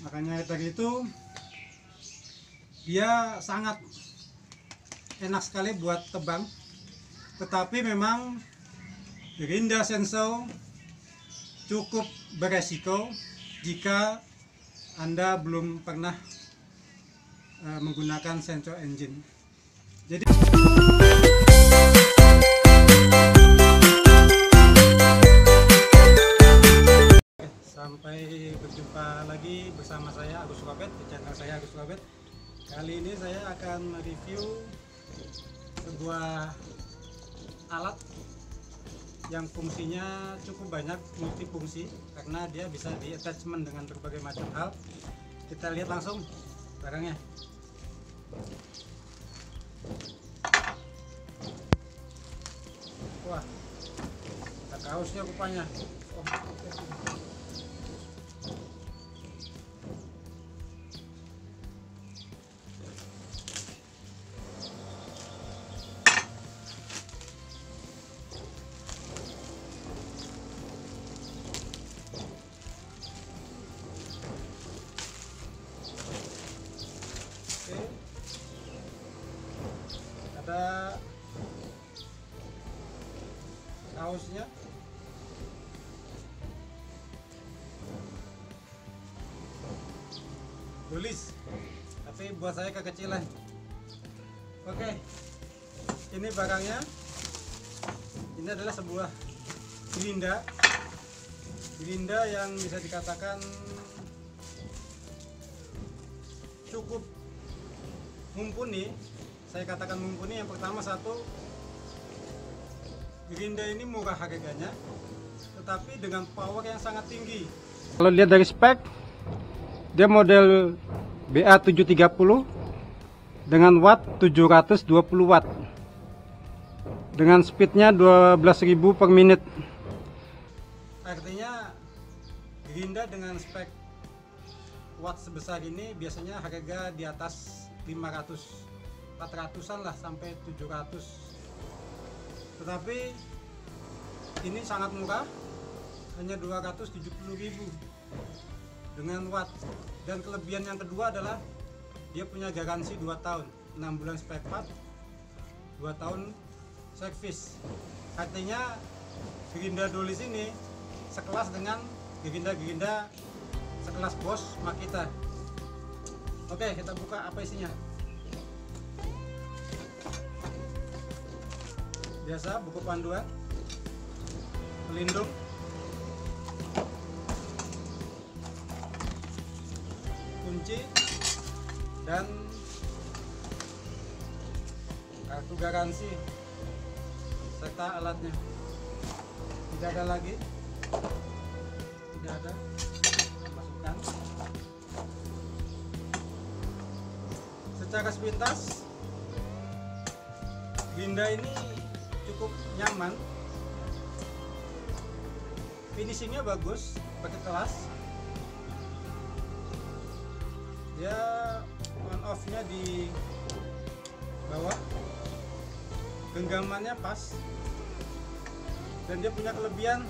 Makanya dari itu dia sangat enak sekali buat tebang. Tetapi memang Gerinda Senso cukup beresiko jika Anda belum pernah menggunakan Senso engine. Jadi sampai berjumpa lagi bersama saya Agus Robert di channel saya Agus Robert. Kali ini saya akan mereview sebuah alat yang fungsinya cukup banyak, multifungsi, karena dia bisa di attachment dengan berbagai macam hal. Kita lihat langsung barangnya. Wah, ada kaosnya rupanya. Ada kaosnya, Doliz, tapi buat saya kekecilan. Oke, ini barangnya. Ini adalah sebuah gerinda yang bisa dikatakan cukup mumpuni. Saya katakan mumpuni, yang pertama satu, gerinda ini murah harganya, tetapi dengan power yang sangat tinggi. Kalau lihat dari spek, dia model BA 730 dengan watt 720 watt. Dengan speednya 12.000 per menit. Artinya gerinda dengan spek watt sebesar ini biasanya harga di atas 400-an lah, sampai 700. Tetapi ini sangat murah, hanya 270.000 dengan watt. Dan kelebihan yang kedua adalah dia punya garansi 2 tahun, 6 bulan spek part, 2 tahun service. Artinya gerinda Doliz ini sekelas dengan gerinda-gerinda sekelas Bosch, Makita. Oke, kita buka apa isinya. Biasa, buku panduan, pelindung, kunci, dan kartu garansi serta alatnya. Tidak ada lagi, tidak ada masukan. Secara sepintas, gerinda ini cukup nyaman, finishingnya bagus, pakai kelas. Dia on off-nya di bawah, genggamannya pas, dan dia punya kelebihan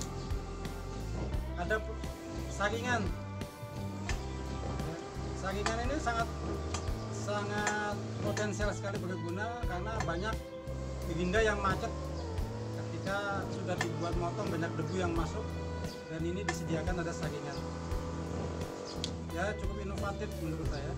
ada saringan. Saringan ini sangat potensial sekali berguna, karena banyak gerinda yang macet. Ketika sudah dibuat motong, banyak debu yang masuk, dan ini disediakan ada saringan. Ya, cukup inovatif menurut saya.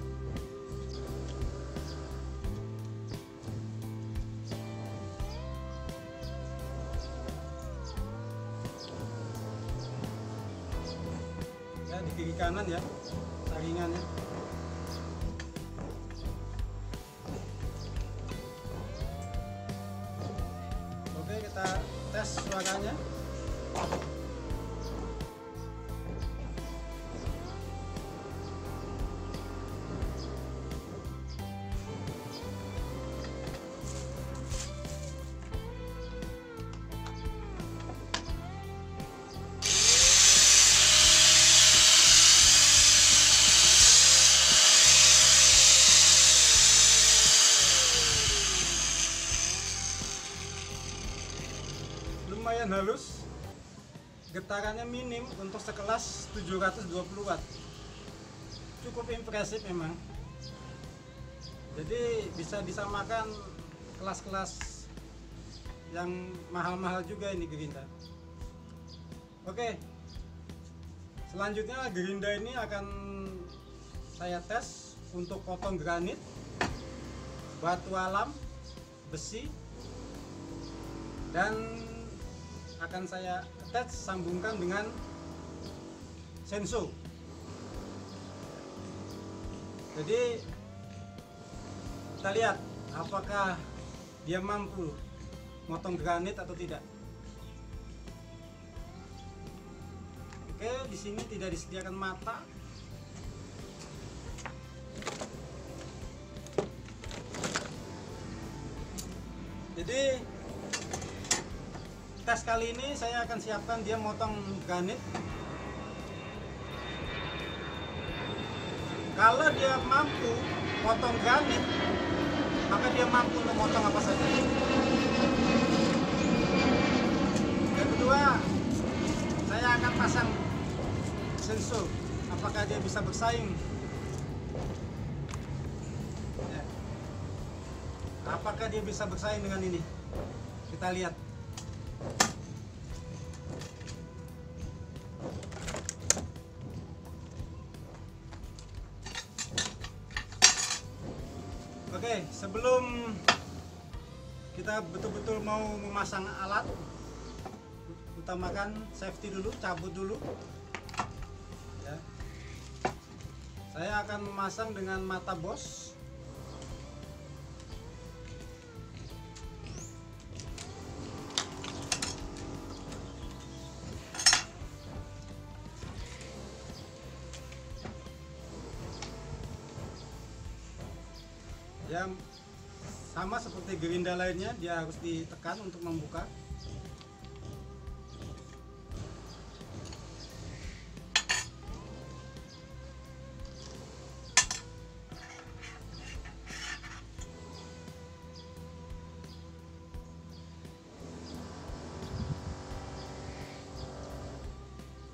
Ya, di kiri kanan ya saringannya. Kita tes suaranya. Lumayan halus, getarannya minim untuk sekelas 720 watt, cukup impresif memang. Jadi bisa disamakan kelas-kelas yang mahal-mahal juga ini Gerinda. Oke, selanjutnya Gerinda ini akan saya tes untuk potong granit, batu alam, besi, dan akan saya tes sambungkan dengan Senso. Jadi kita lihat apakah dia mampu motong granit atau tidak. Oke, di sini tidak disediakan mata. Jadi tes kali ini saya akan siapkan dia motong granit. Kalau dia mampu motong granit, maka dia mampu memotong apa saja. Yang kedua, saya akan pasang sensor, apakah dia bisa bersaing, ya. Apakah dia bisa bersaing dengan ini? Kita lihat. Oke, sebelum kita betul-betul mau memasang alat, utamakan safety dulu, cabut dulu, ya. Saya akan memasang dengan mata Bosch. Ya, sama seperti gerinda lainnya, dia harus ditekan untuk membuka.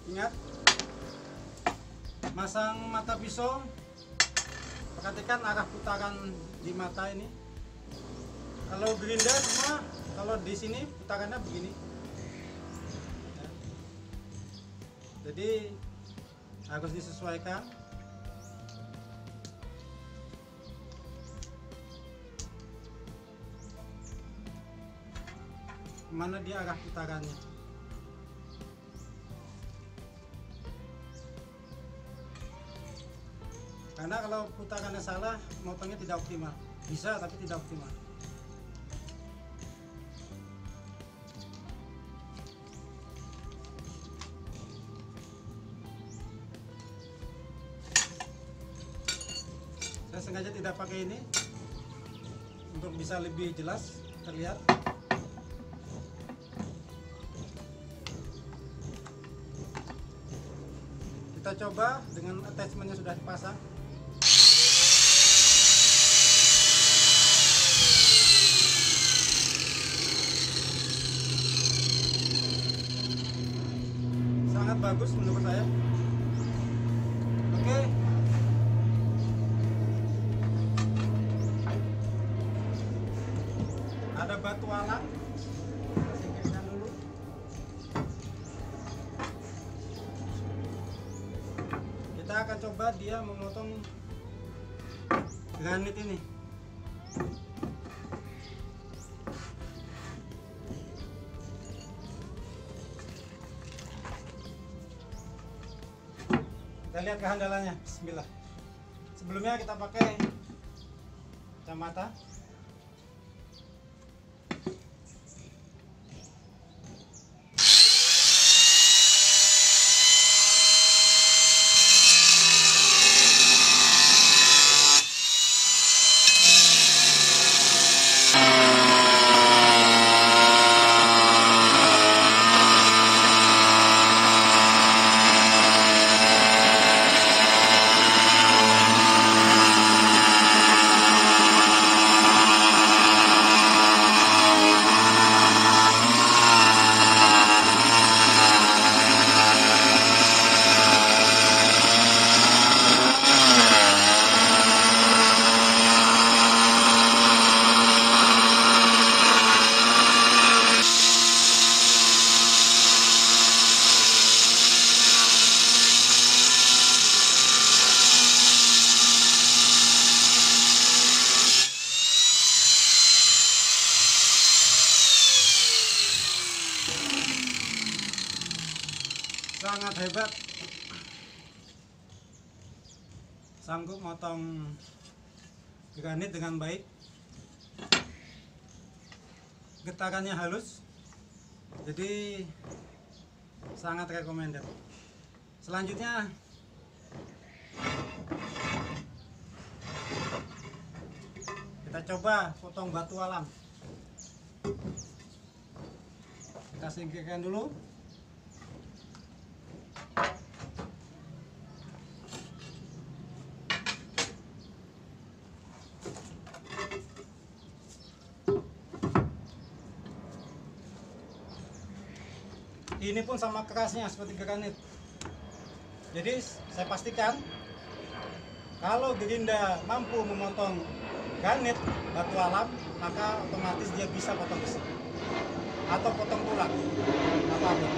Ingat, masang mata pisau, perhatikan arah putaran di mata ini. Kalau gerinda semua, kalau di sini putarannya begini, ya. Jadi harus disesuaikan. Kemana dia arah putarannya? Karena kalau putarannya salah, motongnya tidak optimal. Bisa tapi tidak optimal. Saya sengaja tidak pakai ini untuk bisa lebih jelas terlihat. Kita coba dengan attachmentnya sudah dipasang. Bagus menurut saya. Oke. Ada batu alam. Singkirkan dulu. Kita akan coba dia memotong granit ini. Lihat kehandalannya. Bismillah. Sebelumnya kita pakai kacamata. sangat hebat, sanggup motong granit dengan baik. Getarannya halus, jadi sangat recommended. Selanjutnya kita coba potong batu alam. Kita singkirkan dulu. Ini pun sama kerasnya seperti granit. Jadi saya pastikan kalau Gerinda mampu memotong granit batu alam, maka otomatis dia bisa potong besi atau potong tulang apapun.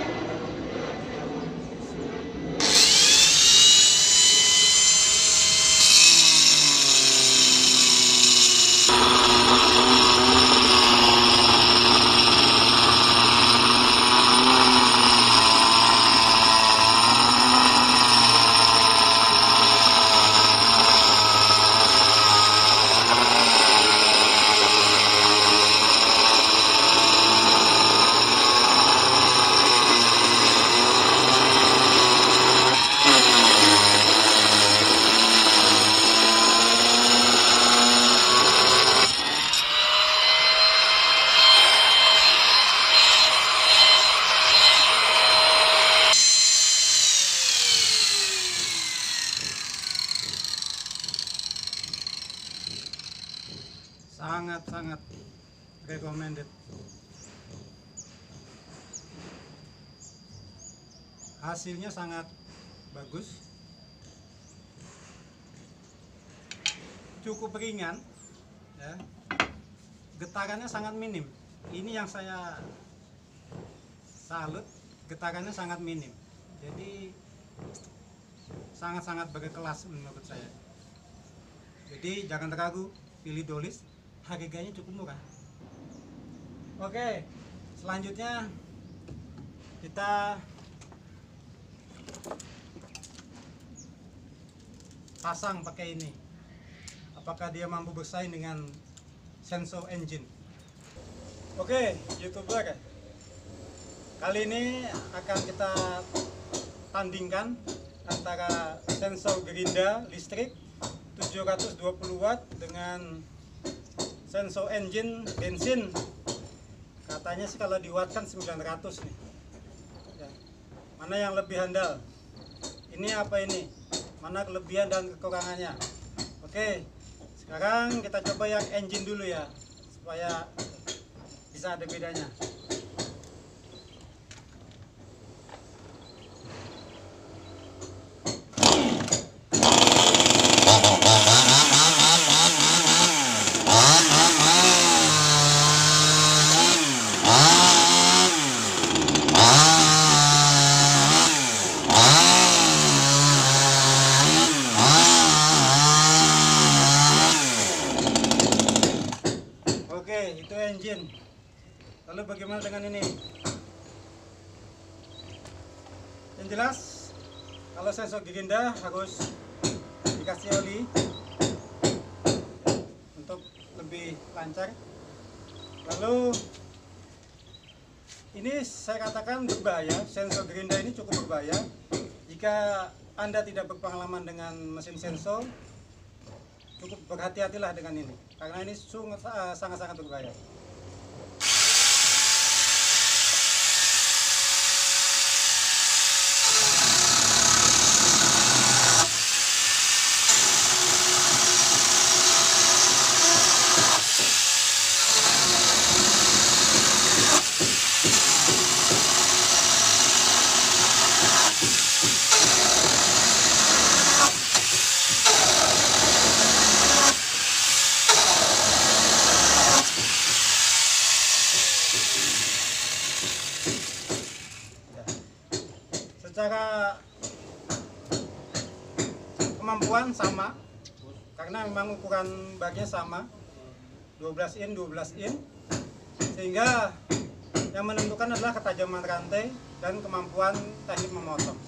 Sangat recommended. Hasilnya sangat bagus, cukup ringan ya. Getarannya sangat minim. Ini yang saya salut, getarannya sangat minim. Jadi sangat-sangat berkelas menurut saya. Jadi jangan ragu, pilih Doliz. Harganya cukup murah. Oke, selanjutnya kita pasang pakai ini. Apakah dia mampu bersaing dengan Senso engine? Oke, YouTuber, kali ini akan kita tandingkan antara Senso Gerinda listrik 720 watt dengan Senso engine bensin. Katanya sih kalau diwattkan 900 nih ya. Mana yang lebih handal? Ini apa ini? Mana kelebihan dan kekurangannya? Oke, sekarang kita coba yang engine dulu ya, supaya bisa ada bedanya. Lalu bagaimana dengan ini? Yang jelas kalau sensor Gerinda harus dikasih oli untuk lebih lancar. Lalu ini saya katakan berbahaya, sensor Gerinda ini cukup berbahaya. Jika Anda tidak berpengalaman dengan mesin sensor, cukup berhati-hatilah dengan ini, karena ini sangat-sangat berbahaya. Secara kemampuan sama, karena memang ukuran bagnya sama, 12 in 12 in, sehingga yang menentukan adalah ketajaman rantai dan kemampuan teknik memotong.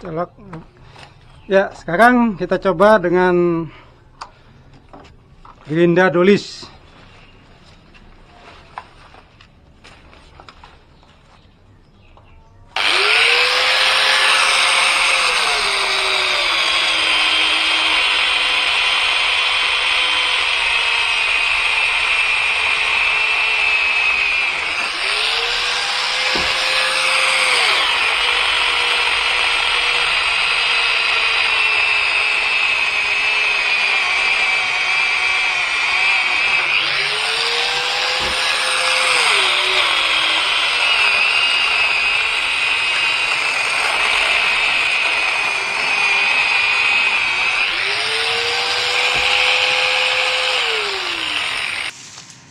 Colok. Ya, sekarang kita coba dengan gerinda Doliz.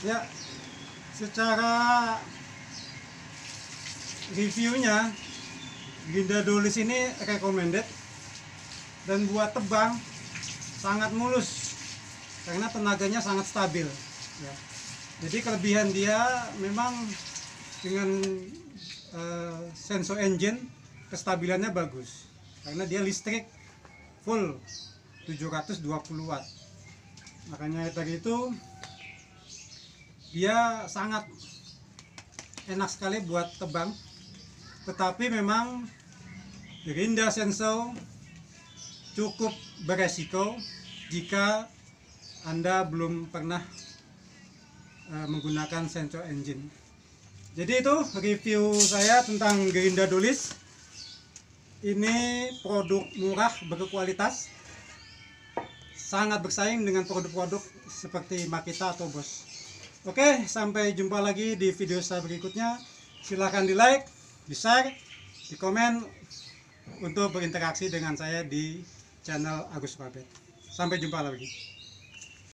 Ya, secara reviewnya gerinda Doliz ini recommended dan buat tebang sangat mulus karena tenaganya sangat stabil ya. Jadi kelebihan dia memang dengan Senso engine kestabilannya bagus karena dia listrik full 720 watt, makanya tadi itu dia sangat enak sekali buat tebang. Tetapi memang gerinda Senso cukup beresiko jika Anda belum pernah menggunakan Senso engine. Jadi itu review saya tentang gerinda Doliz. Ini produk murah berkualitas, sangat bersaing dengan produk-produk seperti Makita atau Bosch. Oke, sampai jumpa lagi di video saya berikutnya. Silahkan di like, di share, di komen untuk berinteraksi dengan saya di channel Agus Robert. Sampai jumpa lagi.